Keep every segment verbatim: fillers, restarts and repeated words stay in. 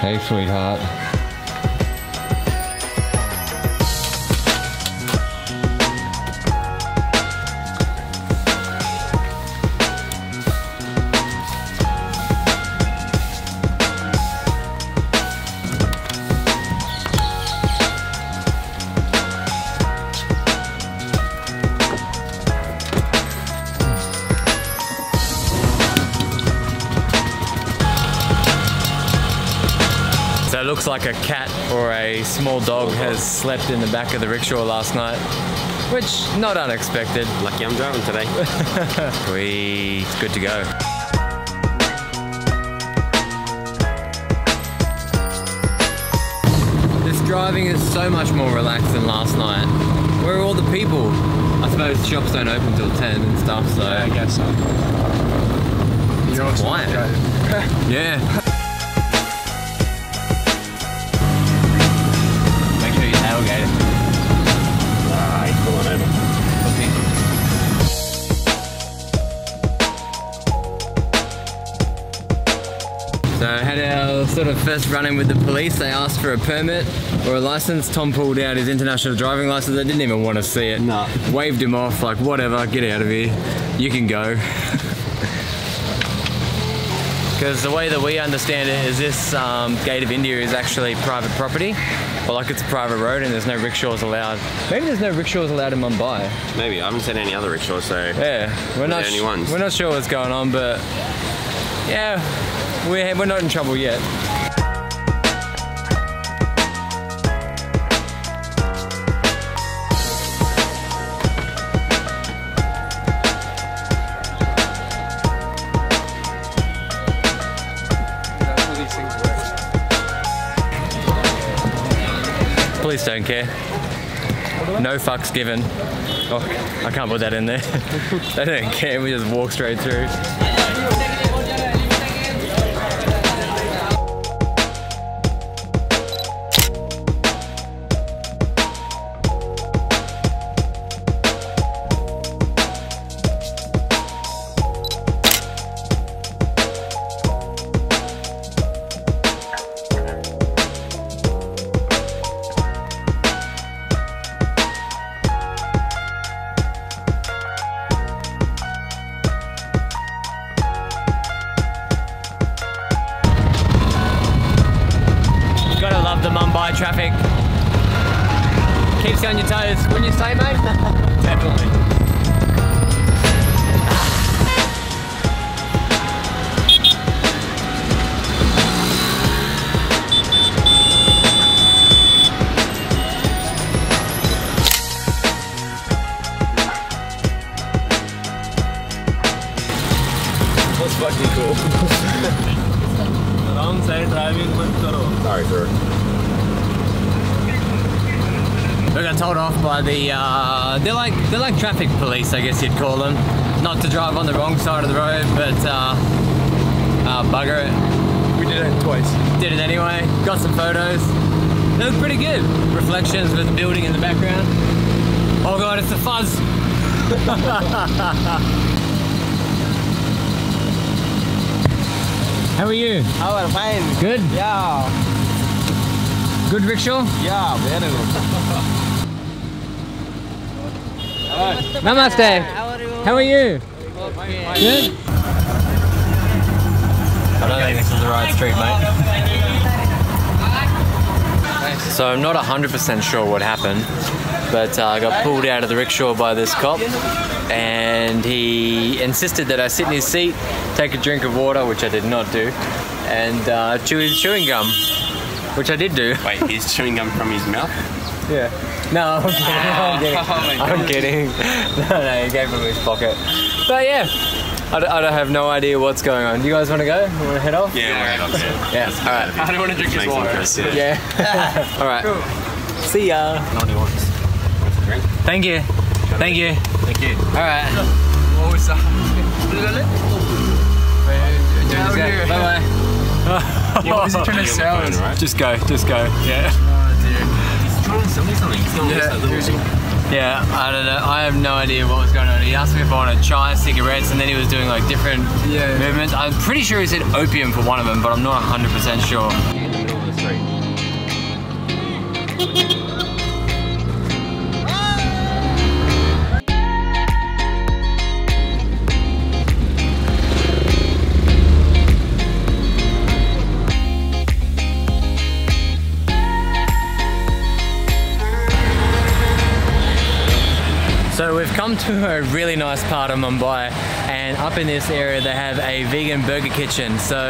Hey, sweetheart. Looks like a cat or a small dog has slept in the back of the rickshaw last night, which not unexpected. Lucky I'm driving today. Wee, it's good to go. This driving is so much more relaxed than last night. Where are all the people? I suppose shops don't open till ten and stuff, so yeah, I guess so. It's You're quiet. Yeah. So I had our sort of first run-in with the police. They asked for a permit or a license. Tom pulled out his international driving license. They didn't even want to see it. No. Waved him off, like, whatever, get out of here. You can go. Because the way that we understand it is this um, gate of India is actually private property. Well, like it's a private road and there's no rickshaws allowed. Maybe there's no rickshaws allowed in Mumbai. Maybe, I haven't seen any other rickshaws, so yeah, we're not, any ones. We're not sure what's going on, but yeah, we're, we're not in trouble yet. Police don't care. No fucks given. Oh, I can't put that in there. They don't care, we just walk straight through. Traffic keeps you on your toes, wouldn't you say, mate? Definitely. That's fucking cool. Wrong side driving, man. Sorry, sir. We got told off by the, uh, they're like they're like traffic police, I guess you'd call them. Not to drive on the wrong side of the road, but uh, uh, bugger it. We did it twice. Did it anyway, got some photos. They look pretty good. Reflections with the building in the background. Oh God, it's the fuzz. How are you? How are fine. Good? Yeah. Good rickshaw? Yeah, very good. Namaste. Namaste. How are you? How are you? Okay. Good? I don't think this is the right street, mate. So I'm not one hundred percent sure what happened, but uh, I got pulled out of the rickshaw by this cop, and he insisted that I sit in his seat, take a drink of water, which I did not do, and uh, chew his chewing gum, which I did do. Wait, he's chewing gum from his mouth? Yeah. No, I'm kidding. I'm kidding. Oh I'm kidding. No, no, he gave him his pocket. But yeah, I, I have no idea what's going on. Do you guys want to go? You want to head off? Yeah, yeah. We're head off. Yeah. Yeah. All right. I don't want to drink his water. Yeah. yeah. All right. Cool. See ya. Thank you. Thank you. Thank you. All right. What was that? Bye bye. Yeah, what is he trying to sell? Right? Just go, just go. Yeah. Oh dear. He's trying to sell me something. Yeah. yeah, I don't know. I have no idea what was going on. He asked me if I wanted chai, cigarettes, and then he was doing like different yeah. movements. I'm pretty sure he said opium for one of them, but I'm not one hundred percent sure. So we've come to a really nice part of Mumbai, and up in this area they have a vegan burger kitchen, so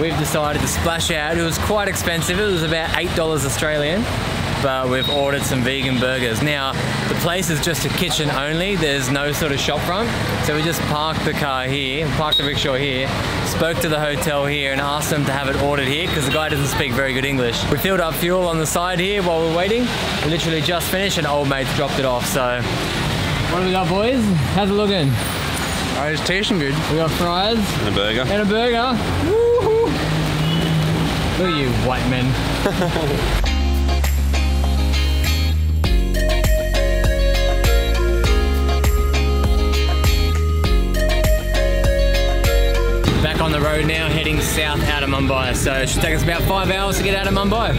we've decided to splash out. It was quite expensive, it was about eight dollars Australian, but we've ordered some vegan burgers. Now the place is just a kitchen only, there's no sort of shop front, so we just parked the car here, parked the rickshaw here, spoke to the hotel here and asked them to have it ordered here because the guy doesn't speak very good English. We filled up fuel on the side here while we're waiting. We literally just finished and old mate's dropped it off, so. What do we got, boys? How's it looking? Oh, it's tasting good. We got fries. And a burger. And a burger. Woohoo! Look at you, white men. Back on the road now, heading south out of Mumbai. So it should take us about five hours to get out of Mumbai.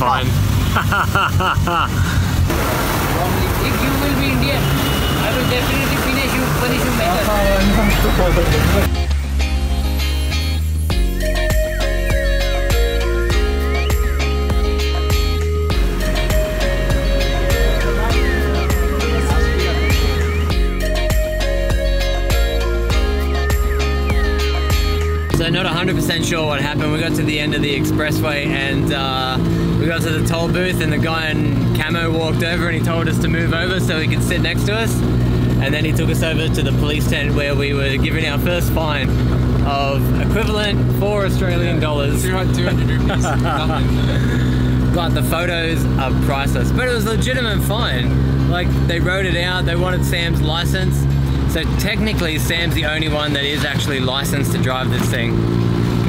Fine. If you will be Indian, I will definitely finish you, punish you myself. So not one hundred percent sure what happened. We got to the end of the expressway and uh, we got to the toll booth and the guy in camo walked over and he told us to move over so he could sit next to us, and then he took us over to the police tent where we were given our first fine of equivalent four Australian dollars. two hundred rupees. But the photos are priceless. But it was a legitimate fine. Like, they wrote it out, they wanted Sam's license. So technically Sam's the only one that is actually licensed to drive this thing.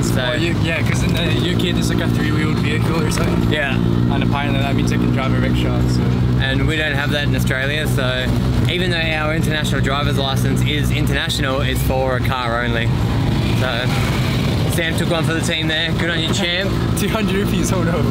So. Oh, you, yeah, because in the U K there's like a three-wheeled vehicle or something. Yeah. And apparently that means I can drive a rickshaw. So. And we don't have that in Australia, so even though our international driver's license is international, it's for a car only. So Sam took one for the team there. Good on you, champ. two hundred rupees, oh no.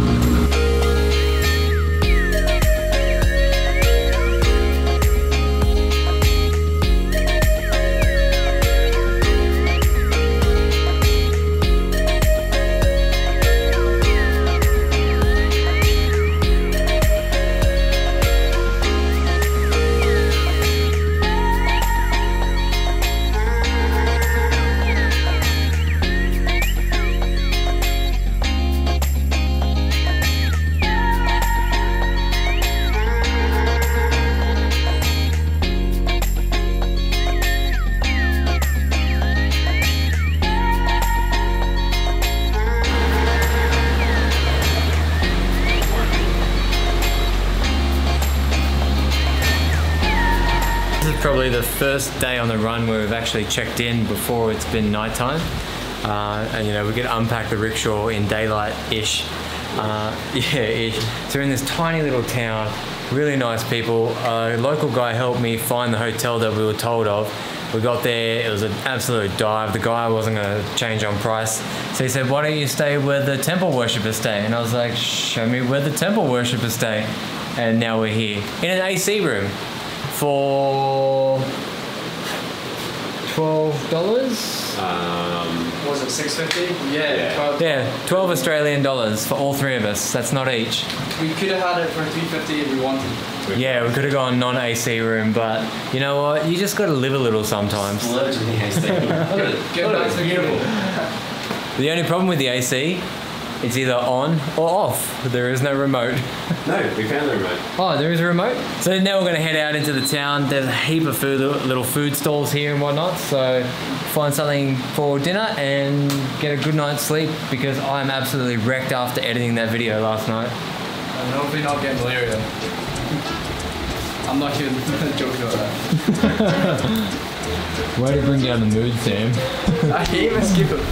Probably the first day on the run where we've actually checked in before it's been nighttime, uh, and you know we could unpack the rickshaw in daylight-ish. Uh, yeah, ish. So we're in this tiny little town, really nice people. A local guy helped me find the hotel that we were told of. We got there, it was an absolute dive. The guy wasn't going to change on price, so he said, "Why don't you stay where the temple worshippers stay?" And I was like, "Show me where the temple worshippers stay." And now we're here in an A C room. For twelve dollars. Um, was it six fifty? Yeah, yeah. twelve. Yeah, twelve Australian dollars for all three of us. That's not each. We could have had it for three fifty if we wanted. Yeah, we could have gone non-A C room, but you know what? You just got to live a little sometimes. Splurge in the A C. Good. Get back to the beautiful. The only problem with the A C, it's either on or off. There is no remote. No, we found the remote. Oh, there is a remote? So now we're going to head out into the town. There's a heap of food, little food stalls here and whatnot. So find something for dinner and get a good night's sleep because I'm absolutely wrecked after editing that video last night. And hopefully not get malaria. I'm not even joking about that. Way to bring down the mood, Sam. I can't even skip it.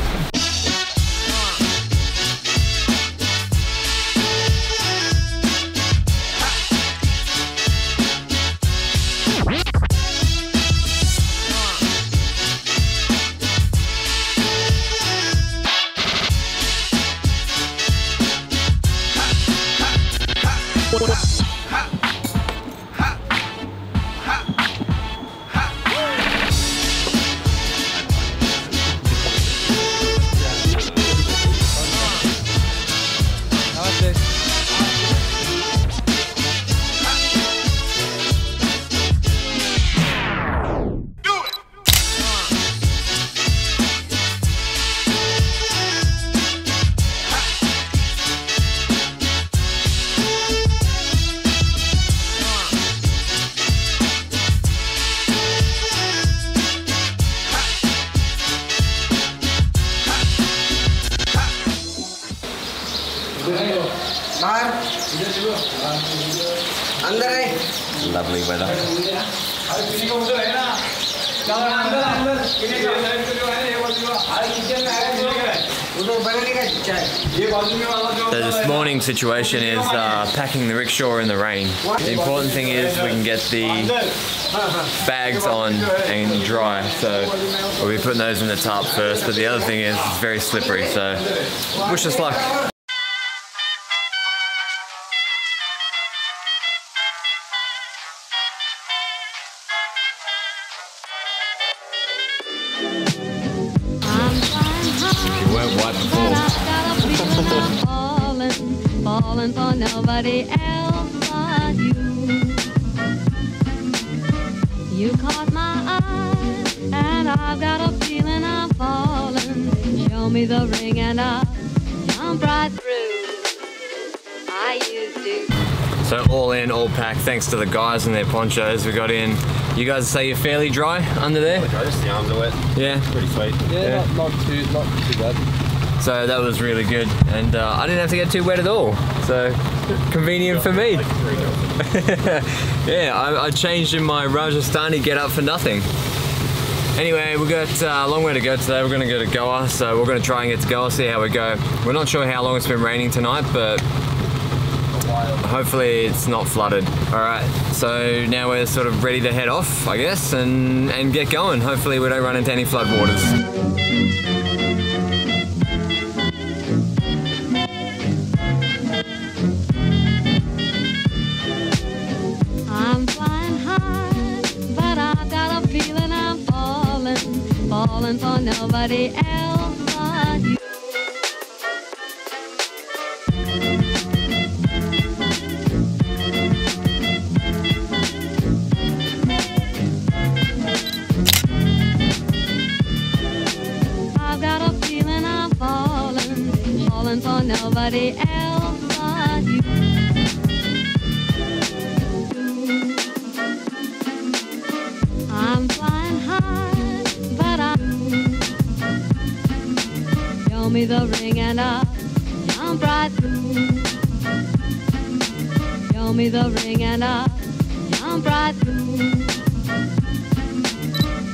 Lovely weather. So this morning's situation is uh, packing the rickshaw in the rain. The important thing is we can get the bags on and dry. So we'll be putting those in the tarp first, but the other thing is it's very slippery, so wish us luck. For nobody else but you. You caught my eye, and I've got a feeling I'm falling. Show me the ring and I'll jump right through. I used to. So all in, all packed, thanks to the guys and their ponchos we got in. You guys say you're fairly dry under there? Fairly dry, just the arms are wet. Yeah. Pretty sweet. Yeah, yeah. Not, not, too, not too bad. So that was really good, and uh, I didn't have to get too wet at all, so convenient for me. Yeah, I, I changed in my Rajasthani get up for nothing. Anyway, we've got uh, a long way to go today. We're going to go to Goa, so we're going to try and get to Goa, see how we go. We're not sure how long it's been raining tonight, but hopefully it's not flooded. Alright, so now we're sort of ready to head off, I guess, and, and get going. Hopefully we don't run into any flood waters. For nobody else but you. I've got a feeling I'm falling, falling for nobody else but you. I'm flying high. Show me the ring and I'll jump right through. Show me the ring and I'll jump right through.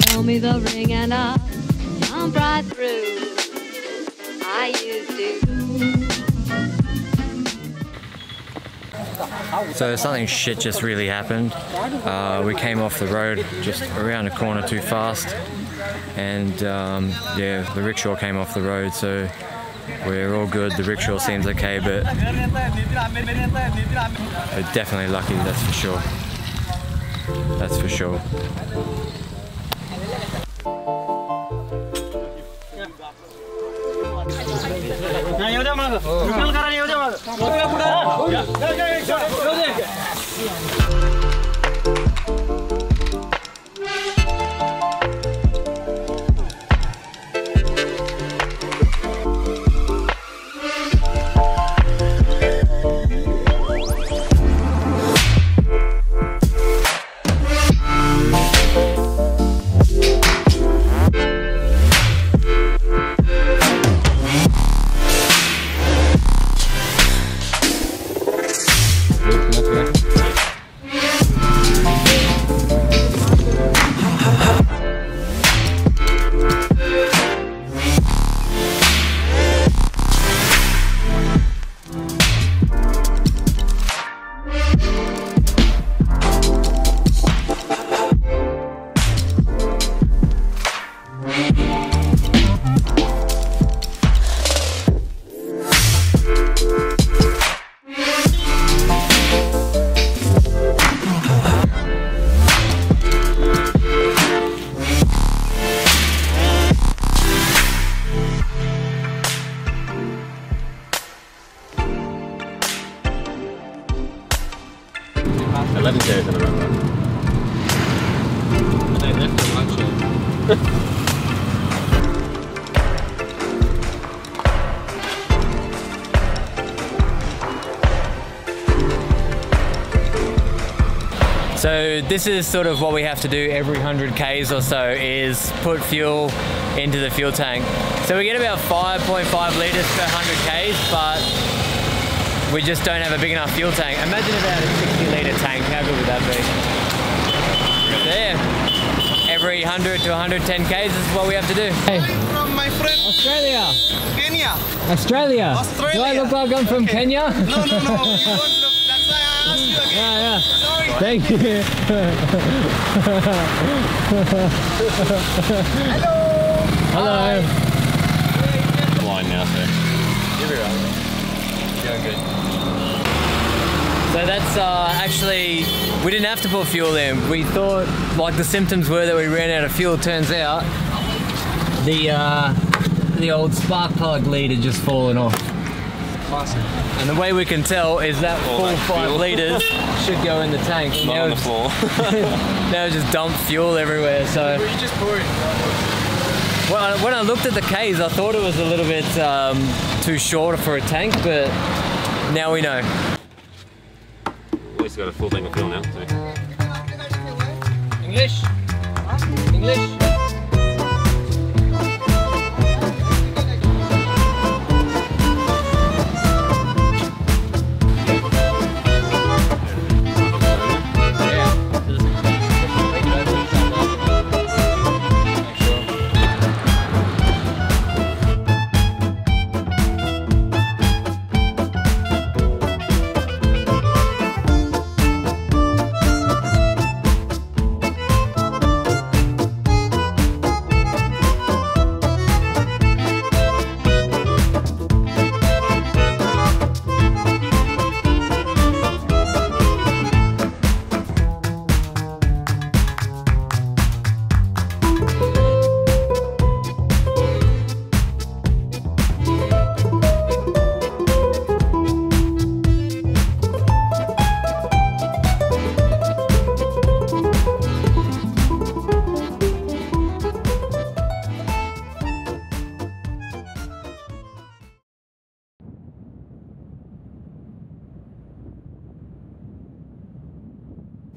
Show me the ring and I'll jump right through. I used to. So something shit just really happened. Uh, we came off the road just around a corner too fast. And um, yeah, the rickshaw came off the road, so we're all good. The rickshaw seems okay, but we're definitely lucky, that's for sure. That's for sure. So this is sort of what we have to do every one hundred Ks or so, is put fuel into the fuel tank. So we get about five point five litres per one hundred Ks, but we just don't have a big enough fuel tank. Imagine about a sixty litre tank, how good would that be? There, every one hundred to one hundred ten Ks is what we have to do. Hey. I'm from my friend Australia. Kenya. Australia. Australia. Do I look like I'm from okay. Kenya? No, no, no, you don't look. That's why I asked you again. Yeah, yeah. Sorry. Thank you. Hello. Hello. Hi. Blind now, sir. You'll be right. Doing good. So that's uh, actually, we didn't have to put fuel in. We thought, like the symptoms were that we ran out of fuel. Turns out the uh, the old spark plug lead had just fallen off. Classic. And the way we can tell is that all full that five fuel. litres should go in the tank. Not now on the floor. Now just dump fuel everywhere. So were you just pouring? When I, when I looked at the Ks, I thought it was a little bit um, too short for a tank, but now we know. At least got a full tank of fuel now. So. English. English.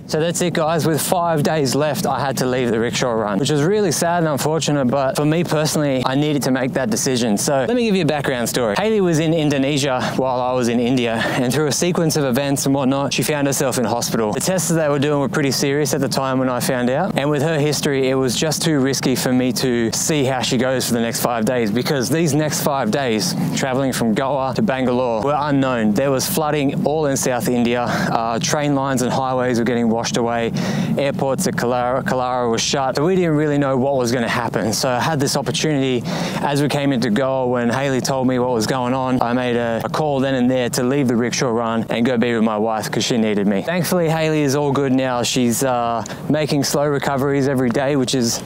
So that's it, guys. With five days left, I had to leave the Rickshaw Run, which was really sad and unfortunate, but for me personally, I needed to make that decision. So let me give you a background story. Haylie was in Indonesia while I was in India, and through a sequence of events and whatnot, she found herself in hospital. The tests that they were doing were pretty serious at the time when I found out, and with her history, it was just too risky for me to see how she goes for the next five days, because these next five days, traveling from Goa to Bangalore, were unknown. There was flooding all in South India. Uh, train lines and highways were getting washed away, airports at Kalara, Kalara was shut, so we didn't really know what was going to happen. So I had this opportunity as we came into Goa when Haylie told me what was going on. I made a, a call then and there to leave the Rickshaw Run and go be with my wife because she needed me. Thankfully, Haylie is all good now. She's uh, making slow recoveries every day, which is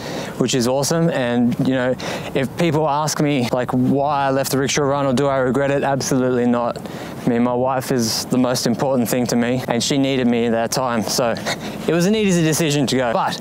which is awesome. And you know, if people ask me like why I left the Rickshaw Run or do I regret it, absolutely not. I mean, my wife is the most important thing to me and she needed me at that time. So it was an easy decision to go. But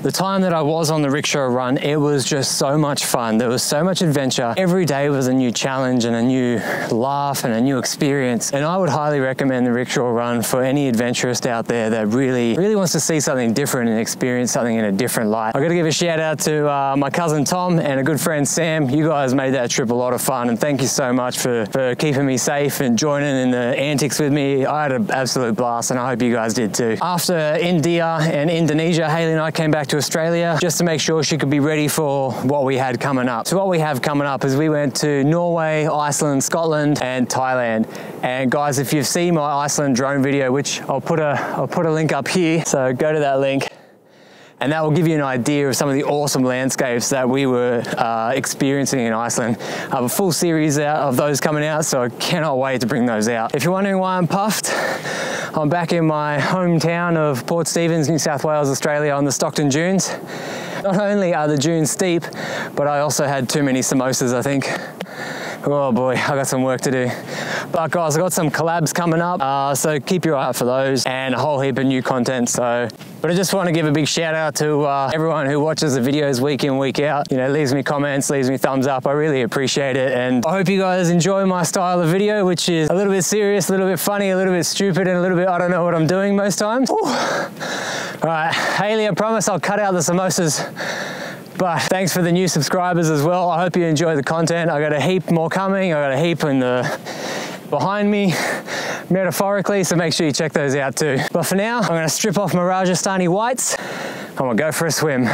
the time that I was on the Rickshaw Run, it was just so much fun. There was so much adventure. Every day was a new challenge and a new laugh and a new experience. And I would highly recommend the Rickshaw Run for any adventurist out there that really, really wants to see something different and experience something in a different light. I gotta give a shout out to uh, my cousin Tom and a good friend Sam. You guys made that trip a lot of fun and thank you so much for, for keeping me safe and joining in the antics with me. I had an absolute blast and I hope you guys did too. After India and Indonesia, Haylie and I came back to Australia just to make sure she could be ready for what we had coming up. So what we have coming up is we went to Norway, Iceland, Scotland and Thailand. And guys, if you've seen my Iceland drone video, which I'll put a I'll put a link up here, so go to that link. And that will give you an idea of some of the awesome landscapes that we were uh, experiencing in Iceland. I have a full series out of those coming out, so I cannot wait to bring those out. If you're wondering why I'm puffed, I'm back in my hometown of Port Stephens, New South Wales, Australia on the Stockton Dunes. Not only are the dunes steep, but I also had too many samosas, I think. Oh boy, I got some work to do. But guys, I got some collabs coming up, uh, so keep your eye out for those and a whole heap of new content. So, but I just want to give a big shout out to uh, everyone who watches the videos week in, week out. You know, leaves me comments, leaves me thumbs up. I really appreciate it, and I hope you guys enjoy my style of video, which is a little bit serious, a little bit funny, a little bit stupid, and a little bit I don't know what I'm doing most times. Ooh. All right, Haylie, I promise I'll cut out the samosas. But thanks for the new subscribers as well. I hope you enjoy the content. I got a heap more coming. I got a heap in the behind me, metaphorically, so make sure you check those out too. But for now, I'm gonna strip off my Rajasthani whites. I'm gonna go for a swim.